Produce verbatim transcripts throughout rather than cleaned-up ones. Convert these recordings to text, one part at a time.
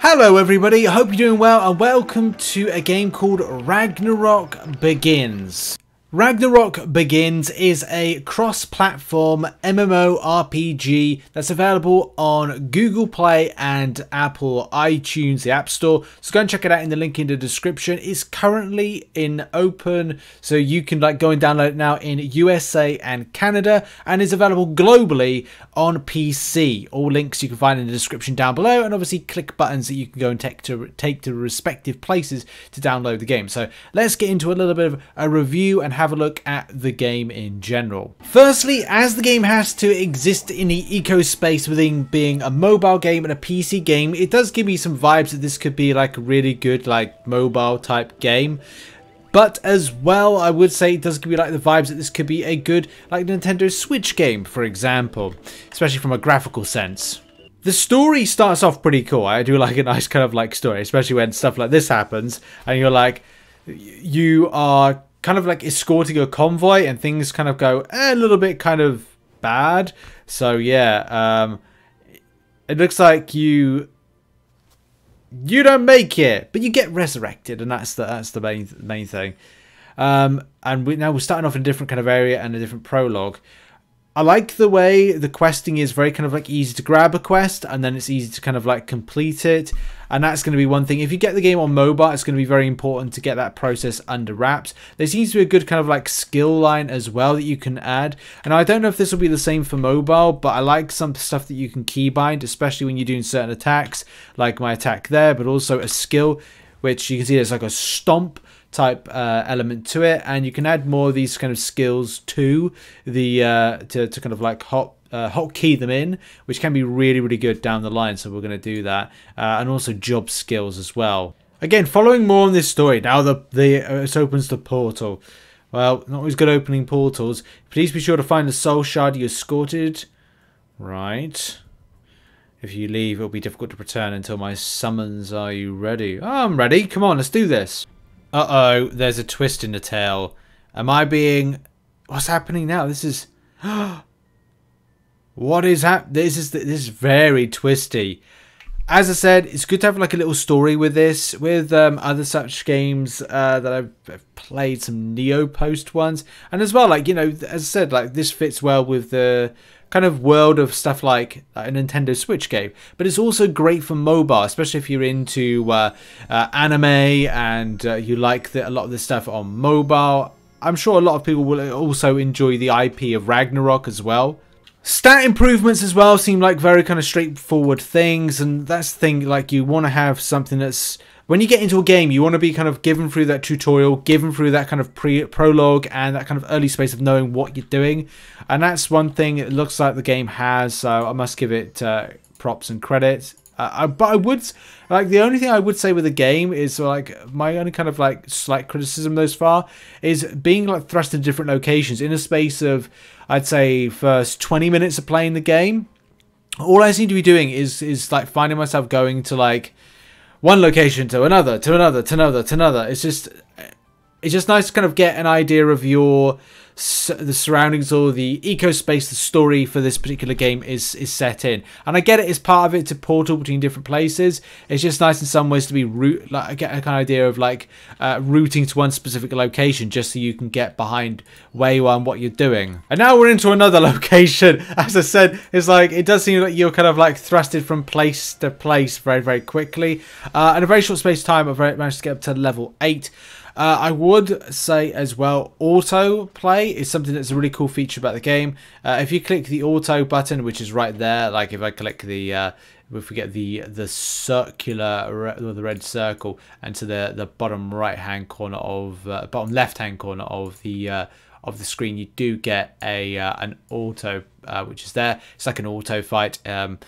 Hello everybody, I hope you're doing well and welcome to a game called Ragnarok Begins. Ragnarok Begins is a cross-platform M M O R P G that's available on Google Play and Apple iTunes, the App Store. So go and check it out in the link in the description. It's currently in open, so you can like go and download it now in U S A and Canada, and is available globally on P C. All links you can find in the description down below, and obviously click buttons that you can go and take to take to respective places to download the game. So let's get into a little bit of a review and have a look at the game in general. Firstly, as the game has to exist in the eco space within being a mobile game and a P C game, it does give me some vibes that this could be like a really good like mobile type game. But as well, I would say it does give me like the vibes that this could be a good like Nintendo Switch game, for example, especially from a graphical sense. The story starts off pretty cool. I do like a nice kind of like story, especially when stuff like this happens and you're like, you are kind of like escorting a convoy and things kind of go eh, a little bit kind of bad. So yeah, um it looks like you you don't make it, but you get resurrected, and that's the that's the main main thing. Um and we now we're starting off in a different kind of area and a different prologue. I like the way the questing is very kind of like easy to grab a quest and then it's easy to kind of like complete it. And that's going to be one thing. If you get the game on mobile, it's going to be very important to get that process under wraps. There seems to be a good kind of like skill line as well that you can add. And I don't know if this will be the same for mobile, but I like some stuff that you can keybind, especially when you're doing certain attacks, like my attack there, but also a skill, which you can see there's like a stomp type uh, element to it, and you can add more of these kind of skills to the uh, to, to kind of like hot uh, hotkey them in, which can be really really good down the line. So we're going to do that, uh, and also job skills as well. Again, following more on this story now. The the uh, it opens the portal. Well, not always good opening portals. Please be sure to find the soul shard you escorted. Right. If you leave, it'll be difficult to return until my summons. Are you ready? Oh, I'm ready. Come on, let's do this. Uh-oh, there's a twist in the tale. Am I being... What's happening now? This is... What is happening? This is, this is very twisty. As I said, it's good to have like a little story with this. With um, other such games uh, that I've, I've played, some Neo Post ones. And as well, like, you know, as I said, like this fits well with the kind of world of stuff like a Nintendo Switch game, but it's also great for mobile, especially if you're into uh, uh, anime and uh, you like the, a lot of this stuff on mobile. I'm sure a lot of people will also enjoy the I P of Ragnarok as well. Stat improvements as well seem like very kind of straightforward things, and that's the thing, like you want to have something that's, when you get into a game, you want to be kind of given through that tutorial, given through that kind of pre prologue and that kind of early space of knowing what you're doing. And that's one thing it looks like the game has, so I must give it uh, props and credit. Uh, I, but I would, like, the only thing I would say with the game is, like, my only kind of, like, slight criticism thus far is being, like, thrust in different locations. In a space of, I'd say, first twenty minutes of playing the game, all I seem to be doing is, is like, finding myself going to, like, one location to another, to another, to another, to another. It's just, it's just nice to kind of get an idea of your the surroundings or the eco space the story for this particular game is is set in. And I get it, it's part of it to portal between different places. It's just nice in some ways to be root, like I get a kind of idea of like uh, routing to one specific location just so you can get behind where you are and what you're doing. And now we're into another location. As I said, it's like it does seem like you're kind of like thrusted from place to place very very quickly. Uh, in a very short space of time, I've managed to get up to level eight. Uh, I would say as well, auto play is something that's a really cool feature about the game. Uh, if you click the auto button, which is right there, like if I click the, uh, if we get the the circular or the red circle, and to the the bottom right hand corner of uh, bottom left hand corner of the uh, of the screen, you do get a uh, an auto, uh, which is there. It's like an auto fight. Um,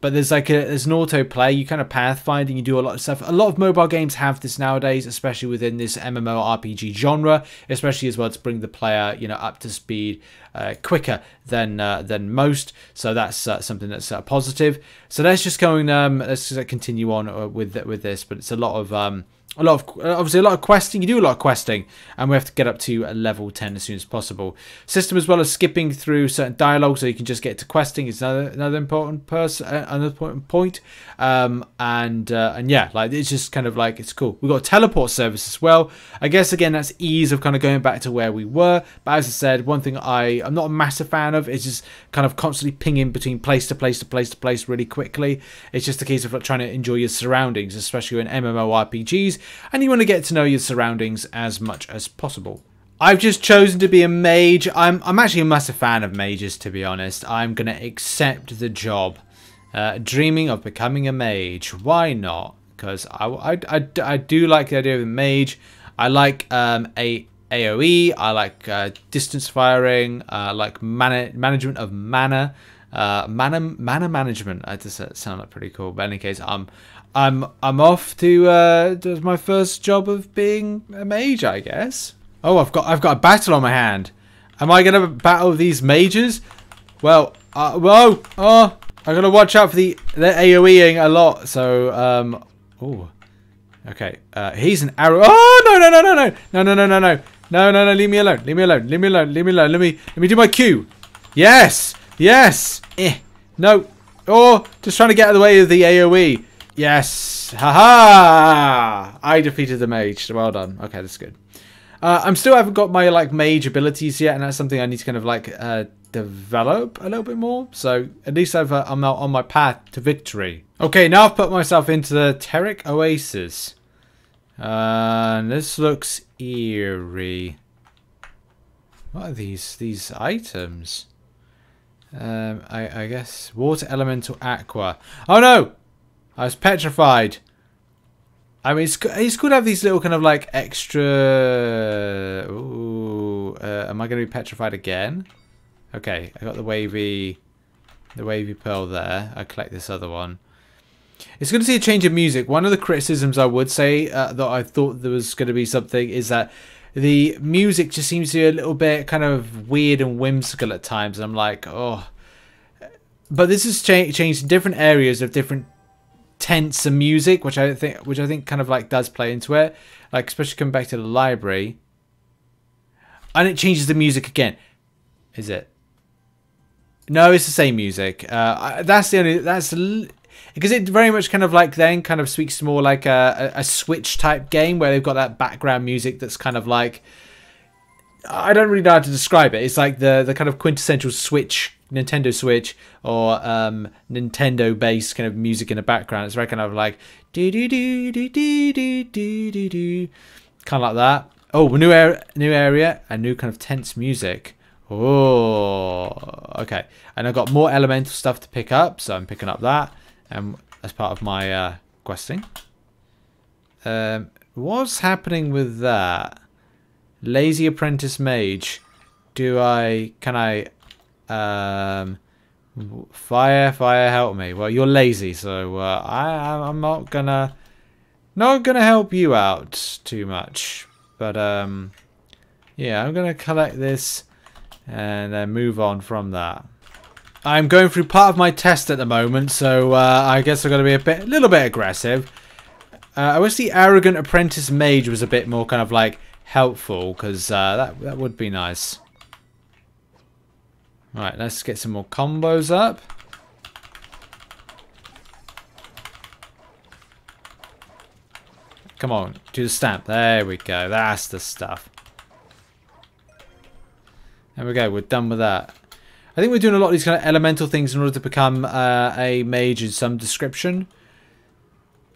But there's like a, there's an auto play. You kind of pathfind and you do a lot of stuff. A lot of mobile games have this nowadays, especially within this M M O R P G genre, especially as well to bring the player, you know, up to speed uh, quicker than uh, than most. So that's uh, something that's uh, positive. So let's just going. Um, let's just continue on with with this. But it's a lot of um, a lot of obviously a lot of questing. You do a lot of questing, and we have to get up to level ten as soon as possible. System, as well as skipping through certain dialogue, so you can just get to questing, is another another important person, another important point. Um, and uh, and yeah, like it's just kind of like it's cool. We've got a teleport service as well. I guess again that's ease of kind of going back to where we were. But as I said, one thing I I'm not a massive fan of is just kind of constantly pinging between place to place to place to place really quickly. It's just a case of like trying to enjoy your surroundings, especially in M M O R P Gs. And you want to get to know your surroundings as much as possible. I've just chosen to be a mage. I'm, I'm actually a massive fan of mages, to be honest. I'm going to accept the job. Uh, dreaming of becoming a mage. Why not? Because I, I, I, I do like the idea of a mage. I like um, a AoE. I like uh, distance firing. I uh, like mana, management of mana. Uh, mana, mana management. I just that sound like pretty cool. But in any case, I'm, I'm, I'm off to uh, do my first job of being a mage, I guess. Oh, I've got, I've got a battle on my hand. Am I gonna battle these mages? Well, uh, whoa, oh, I'm gonna watch out for the, they're AoEing a lot. So, um, oh, okay. Uh, he's an arrow. Oh no, no, no, no, no, no, no, no, no, no, no, no, no. Leave me alone. Leave me alone. Leave me alone. Leave me alone. Let me, let me do my Q. Yes. Yes! Eh. No. Oh, just trying to get out of the way of the AoE. Yes. Haha! -ha! I defeated the mage. Well done. Okay, that's good. Uh, I'm still haven't got my like mage abilities yet, and that's something I need to kind of like uh, develop a little bit more. So at least I've, uh, I'm out on my path to victory. Okay, now I've put myself into the Terric Oasis. Uh, this looks eerie. What are these these items? Um, I, I guess water elemental aqua. Oh no! I was petrified. I mean, it's, it's cool to have these little kind of like extra. Ooh, uh, am I going to be petrified again? Okay, I got the wavy, the wavy pearl there. I collect this other one. It's good to see a change of music. One of the criticisms I would say uh, that I thought there was going to be something is that the music just seems to be a little bit kind of weird and whimsical at times. I'm like, oh. But this has cha changed different areas of different tense and music, which I think, which I think kind of like does play into it. Like especially coming back to the library, and it changes the music again. Is it? No, it's the same music. Uh, I, that's the only. That's. L Because it very much kind of like then kind of speaks to more like a, a, a Switch type game where they've got that background music that's kind of like, I don't really know how to describe it. It's like the, the kind of quintessential Switch, Nintendo Switch or um, Nintendo based kind of music in the background. It's very kind of like, do do do do do do do do, kind of like that. Oh, new area, new area and new kind of tense music. Oh, okay. And I've got more elemental stuff to pick up. So I'm picking up that. Um, as part of my uh, questing. Um, what's happening with that? Lazy apprentice mage. Do I... Can I... Um, fire, fire, help me. Well, you're lazy, so uh, I, I'm not gonna... Not gonna help you out too much. But, um... yeah, I'm gonna collect this and then move on from that. I'm going through part of my test at the moment, so uh, I guess I'm going to be a bit, a little bit aggressive. Uh, I wish the arrogant apprentice mage was a bit more kind of like helpful, because uh, that that would be nice. All right, let's get some more combos up. Come on, do the stamp. There we go. That's the stuff. There we go. We're done with that. I think we're doing a lot of these kind of elemental things in order to become uh, a mage in some description.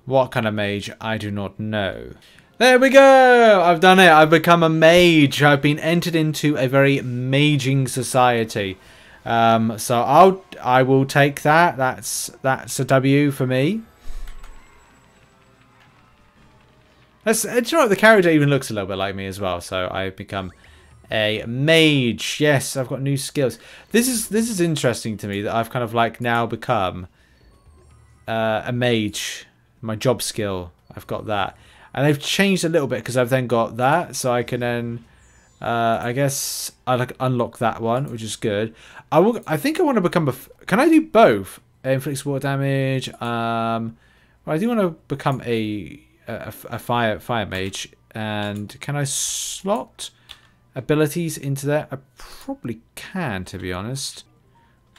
What kind of mage? I do not know. There we go! I've done it. I've become a mage. I've been entered into a very maging society. Um, so I'll I will take that. That's that's a W for me. That's, do you know what? The character even looks a little bit like me as well. So I've become a mage. Yes, I've got new skills. This is this is interesting to me that I've kind of like now become uh, a mage. My job skill, I've got that, and they've changed a little bit because I've then got that, so I can then uh, I guess I like unlock that one, which is good. I will. I think I want to become a. Can I do both? Inflicts water damage. Um, well, I do want to become a a, a fire fire mage. And can I slot abilities into there? I probably can, to be honest.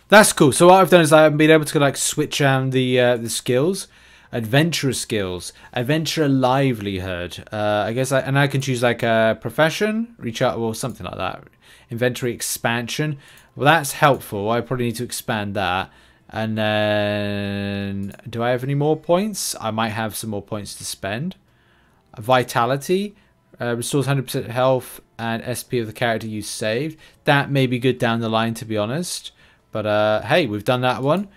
That's cool. So what I've done is I've been able to like switch on the uh, the skills. Adventurer skills, adventurer livelihood. Uh, I guess, I, and I can choose like a profession, reach out, or something like that. Inventory expansion. Well, that's helpful. I probably need to expand that. And then, do I have any more points? I might have some more points to spend. Vitality, uh, restores one hundred percent health and S P of the character you saved. That may be good down the line, to be honest. But uh, hey, we've done that one.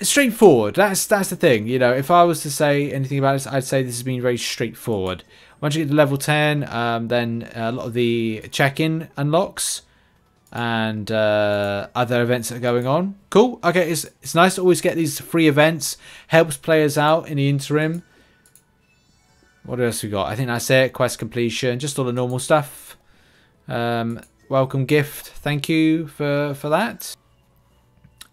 Straightforward. That's that's the thing. You know, if I was to say anything about this, I'd say this has been very straightforward. Once you get to level ten, um, then a lot of the check-in unlocks and uh, other events that are going on. Cool. Okay, it's it's nice to always get these free events. Helps players out in the interim. What else we got? I think that's it. Quest completion. Just all the normal stuff. Um, welcome gift. Thank you for for that.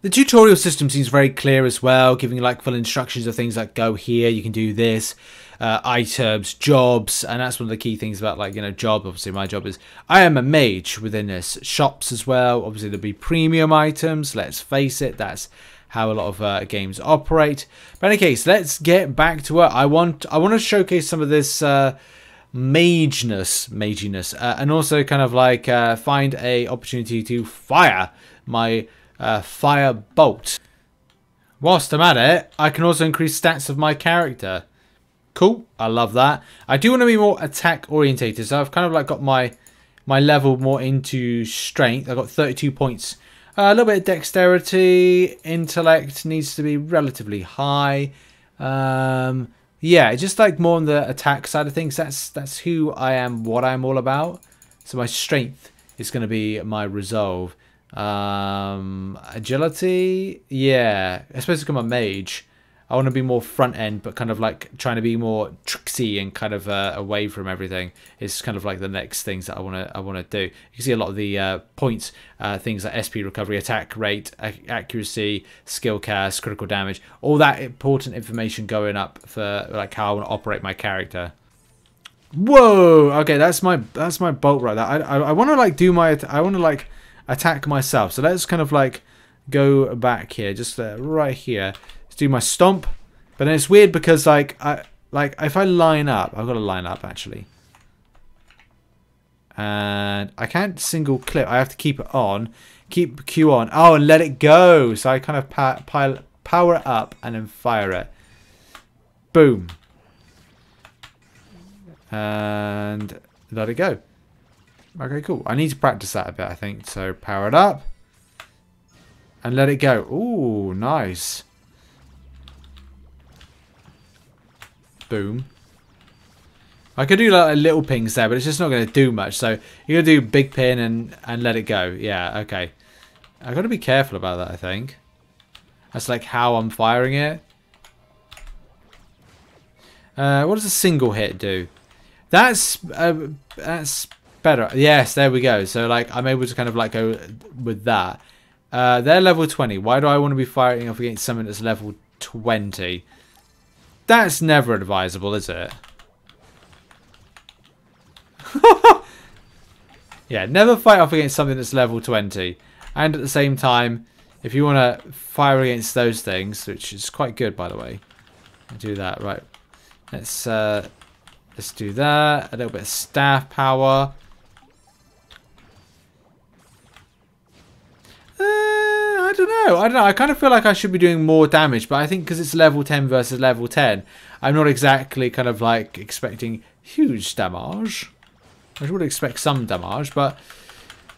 The tutorial system seems very clear as well, giving like full instructions of things like go here, you can do this, uh, items, jobs, and that's one of the key things about like, you know, job. Obviously my job is, I am a mage within this. Shops as well, obviously there'll be premium items, let's face it, that's how a lot of uh, games operate. But in any case, let's get back to it. I want, I want to showcase some of this uh, mageness, maginess, uh, and also kind of like uh, find a opportunity to fire my... Uh, fire bolt. Whilst I'm at it, I can also increase stats of my character. Cool, I love that. I do want to be more attack orientated, so I've kind of like got my my level more into strength. I've got thirty-two points. Uh, a little bit of dexterity, intellect needs to be relatively high. Um, yeah, just like more on the attack side of things. That's that's who I am, what I'm all about. So my strength is going to be my resolve. Um, agility, yeah, I suppose become a mage. I want to be more front end, but kind of like trying to be more tricksy and kind of uh, away from everything. It's kind of like the next things that I want to I want to do. You can see a lot of the uh, points, uh, things like S P recovery, attack rate, ac accuracy, skill cast, critical damage, all that important information going up for like how I want to operate my character. Whoa, okay, that's my that's my bolt right there. I I, I want to like do my I want to like. attack myself. So let's kind of like go back here, just uh, right here. Let's do my stomp. But then it's weird because like I like if I line up, I've got to line up actually, and I can't single clip. I have to keep it on, keep Q on. Oh, and let it go. So I kind of pa pile power up and then fire it. Boom, and let it go. Okay, cool. I need to practice that a bit, I think. So, power it up. And let it go. Ooh, nice. Boom. I could do like little pings there, but it's just not going to do much. So, you're going to do big pin and, and let it go. Yeah, okay. I've got to be careful about that, I think. That's like how I'm firing it. Uh, what does a single hit do? That's... Uh, that's... better. Yes, there we go. So like I'm able to kind of like go with that. Uh, they're level twenty. Why do I want to be fighting off against someone that's level twenty? That's never advisable, is it? Yeah, never fight off against something that's level twenty. And at the same time, if you want to fire against those things, which is quite good by the way. I do that, right. Let's uh, let's do that. A little bit of staff power. I don't know. I don't know. I kind of feel like I should be doing more damage, but I think because it's level ten versus level ten, I'm not exactly kind of like expecting huge damage. I would expect some damage, but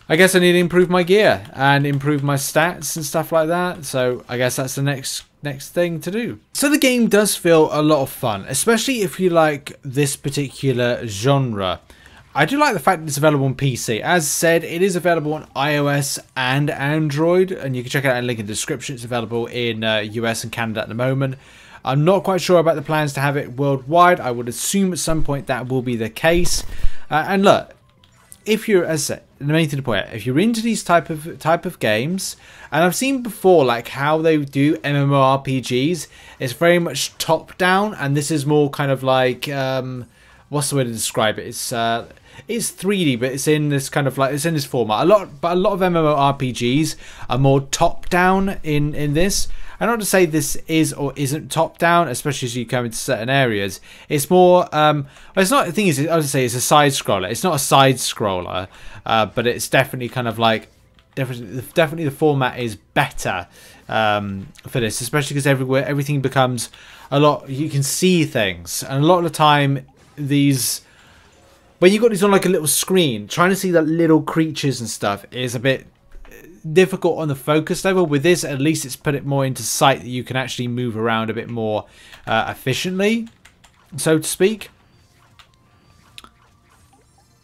I guess I need to improve my gear and improve my stats and stuff like that. So I guess that's the next next thing to do. So the game does feel a lot of fun, especially if you like this particular genre. I do like the fact that it's available on P C. As said, it is available on iOS and Android, and you can check it out in the link in the description. It's available in uh, U S and Canada at the moment. I'm not quite sure about the plans to have it worldwide. I would assume at some point that will be the case. Uh, and look, if you're, as I said, the main thing to point out, if you're into these type of type of games, and I've seen before like how they do M M O R P Gs, it's very much top down, and this is more kind of like um, what's the way to describe it? It's uh, it's three D, but it's in this kind of like it's in this format. A lot, but a lot of M M O R P Gs are more top down in in this. And not to say this is or isn't top down, especially as you come into certain areas. It's more, um, it's not, the thing is, I would say it's a side scroller. It's not a side scroller, uh, but it's definitely kind of like, definitely, definitely the format is better um, for this, especially because everywhere, everything becomes a lot, you can see things. And a lot of the time, these, when you've got these on like a little screen, trying to see the little creatures and stuff is a bit difficult on the focus level. With this, at least it's put it more into sight that you can actually move around a bit more uh, efficiently, so to speak.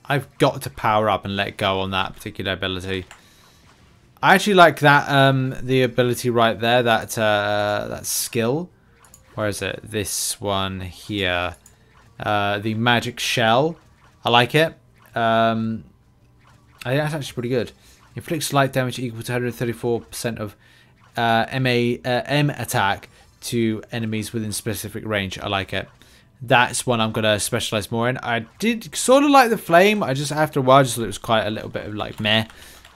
I've got to power up and let go on that particular ability. I actually like that um, the ability right there, that uh, that skill. Where is it? This one here, uh, the magic shell. I like it. Um, I think that's actually pretty good. Inflicts light damage equal to one hundred thirty-four percent of uh, M A, uh, M attack to enemies within specific range. I like it. That's one I'm going to specialize more in. I did sort of like the flame. I just, after a while, I just thought it was quite a little bit of like meh.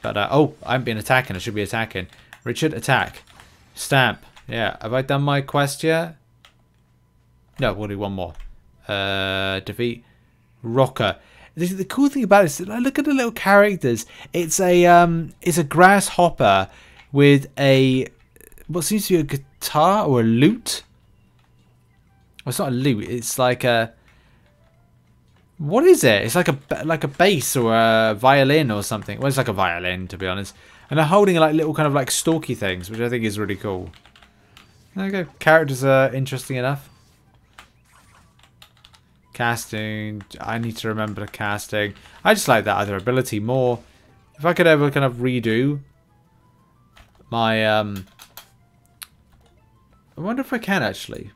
But, uh, oh, I haven't been attacking. I should be attacking. Richard, attack. Stamp. Yeah. Have I done my quest yet? No, we'll do one more. Uh, defeat. Rocker. The cool thing about this, look at the little characters. It's a um, it's a grasshopper with a what seems to be a guitar or a lute. Well, it's not a lute. It's like a what is it? It's like a like a bass or a violin or something. Well, it's like a violin, to be honest. And they're holding like little kind of like stalky things, which I think is really cool. There you go. Characters are interesting enough. Casting, I need to remember the casting. I just like that other ability more. If I could ever kind of redo my, um, I wonder if I can actually.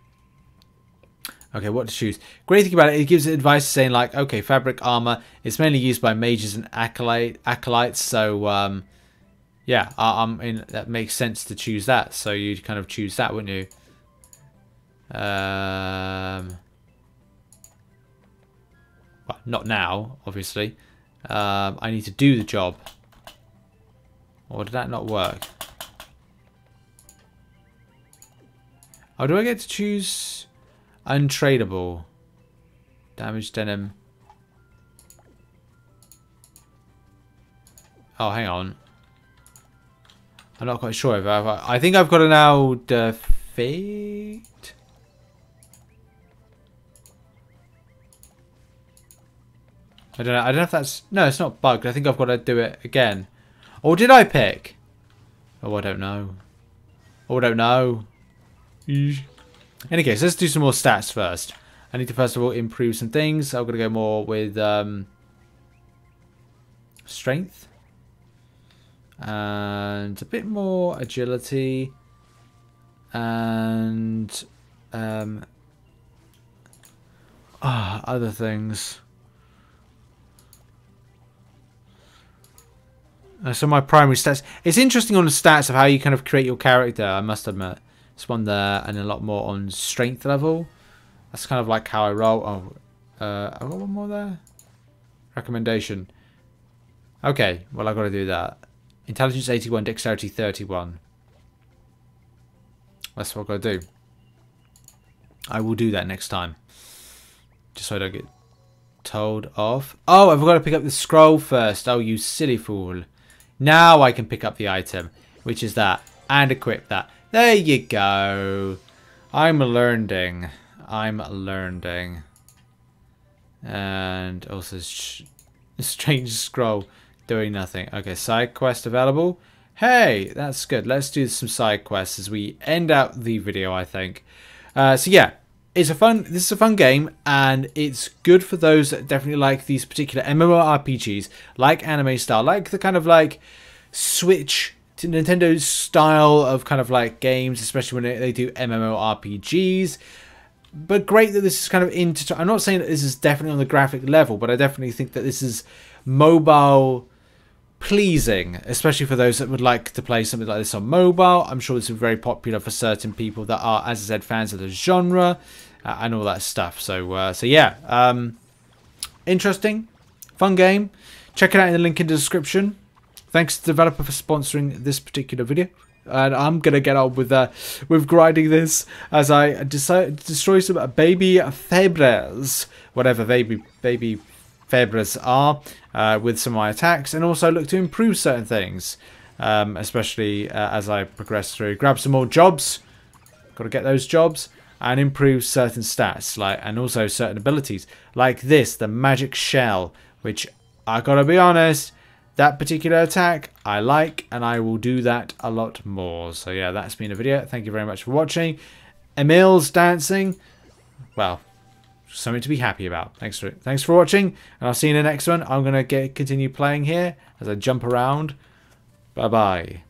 Okay, what to choose? Great thing about it, it gives advice saying like, okay, fabric armor. It's mainly used by mages and acolyte acolytes, so um, yeah, I, I'm in. That makes sense to choose that. So you'd kind of choose that, wouldn't you? Um. Not now, obviously. Um, I need to do the job. Or did that not work? Oh, do I get to choose untradeable? Damaged denim. Oh, hang on. I'm not quite sure if I've, I think I've got to now defeat. I don't know. I don't know if that's... No, it's not bugged. I think I've got to do it again. Or did I pick? Oh, I don't know. Oh, I don't know. Eesh. In any case, let's do some more stats first. I need to, first of all, improve some things. I'm going to go more with um, strength. And a bit more agility. And um, ah, other things. So my primary stats. It's interesting on the stats of how you kind of create your character, I must admit. This one there and a lot more on strength level. That's kind of like how I roll. Oh, uh, I've got one more there. Recommendation. Okay, well I've got to do that. Intelligence eighty-one, dexterity thirty-one. That's what I've got to do. I will do that next time. Just so I don't get told off. Oh, I've got to pick up the scroll first. Oh, you silly fool. Now I can pick up the item, which is that, and equip that. There you go. I'm learning. I'm learning. And also strange scroll doing nothing. Okay, side quest available. Hey, that's good. Let's do some side quests as we end out the video, I think. Uh, so yeah, it's a fun. This is a fun game, and it's good for those that definitely like these particular M M O R P Gs, like anime style, like the kind of like Switch to Nintendo style of kind of like games, especially when they do M M O R P Gs. But great that this is kind of into... I'm not saying that this is definitely on the graphic level, but I definitely think that this is mobile pleasing, especially for those that would like to play something like this on mobile. I'm sure this is very popular for certain people that are, as I said, fans of the genre uh, and all that stuff. So, uh, so yeah, um, interesting, fun game. Check it out in the link in the description. Thanks to the developer for sponsoring this particular video. And I'm gonna get on with uh, with grinding this as I decide destroy some baby febres, whatever baby baby febres are, uh, with some of my attacks, and also look to improve certain things, um, especially uh, as I progress through. Grab some more jobs, got to get those jobs, and improve certain stats, like and also certain abilities, like this, the magic shell, which I gotta be honest. That particular attack I like, and I will do that a lot more. So yeah, that's been a video. Thank you very much for watching. Emil's dancing. Well, something to be happy about. Thanks for it. Thanks for watching, and I'll see you in the next one. I'm gonna get continue playing here as I jump around. Bye bye.